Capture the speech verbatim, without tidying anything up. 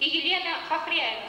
и Елена Хохряева.